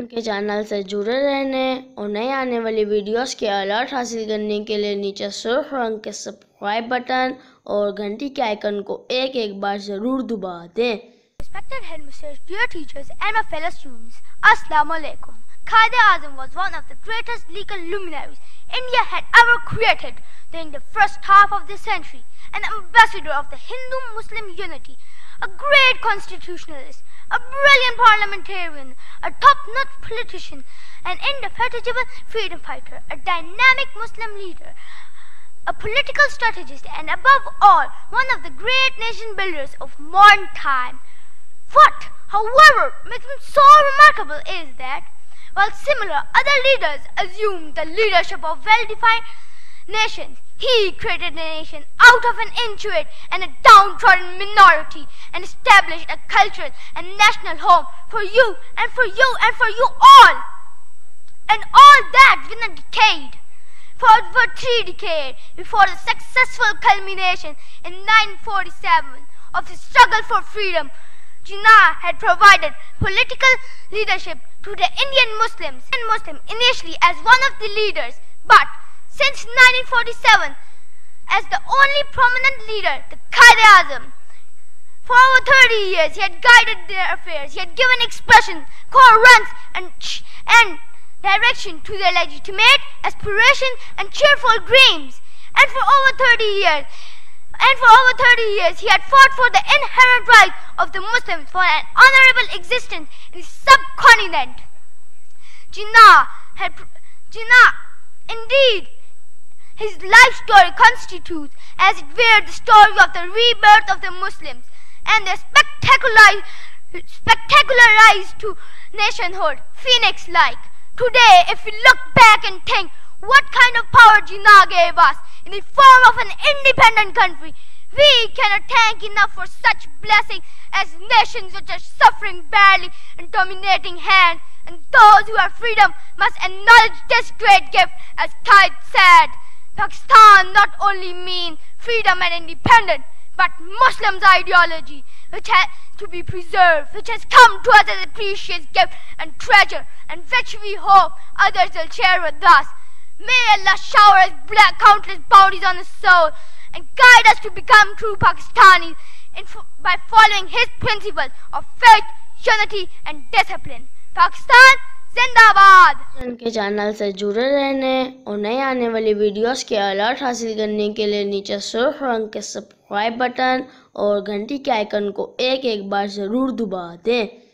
उनके चैनल से जुड़े रहने और नए आने वाली वीडियोस के अलर्ट हासिल करने के लिए नीचे सुर्ख रंग के सब्सक्राइब बटन और घंटी के आइकन को एक एक बार जरूर दबा दें। Respected head masters, dear teachers and my fellow students, Assalamu alaikum. Quaid-e-Azam was one of the greatest legal luminaries India had ever created during the first half of this century, an ambassador of the Hindu-Muslim unity, a great constitutionalist, a brilliant parliamentarian, a top-notch politician, an indefatigable freedom fighter, a dynamic Muslim leader, a political strategist, and above all, one of the great nation builders of modern time. What, however, makes him so remarkable is that, while similar other leaders assumed the leadership of well-defined nations, he created a nation out of an insular and a downtrodden minority and established a cultural and national home for you and for you and for you all. And all that within a decade. For over 3 decades before the successful culmination in 1947 of the struggle for freedom, Jinnah had provided political leadership to the Indian Muslims and Muslim initially as one of the leaders, but since 1947, as the only prominent leader, the Quaid-e-Azam. For over 30 years, he had guided their affairs. He had given expression, coherence, and direction to their legitimate aspirations and cheerful dreams. And for over 30 years, he had fought for the inherent right of the Muslims for an honorable existence in the subcontinent. Jinnah, indeed, his life story constitutes, as it were, the story of the rebirth of the Muslims and their spectacular rise to nationhood, phoenix-like. Today, if we look back and think what kind of power Jinnah gave us in the form of an independent country, we cannot thank enough for such blessings as nations which are suffering badly and dominating hand, and those who have freedom must acknowledge this great gift, as Quaid said. Pakistan not only means freedom and independence, but Muslims' ideology, which has to be preserved, which has come to us as a precious gift and treasure, and which we hope others will share with us. May Allah shower His countless bounties on the soul and guide us to become true Pakistanis by following His principles of faith, unity, and discipline. Pakistan जिंदाबाद। उनके channel से जुड़े रहने और नए आने वाली videos के अलर्ट हासिल करने के लिए नीचे सुर्ख रंग के सब्सक्राइब बटन और घंटी के आइकन को एक एक बार जरूर दबा दें।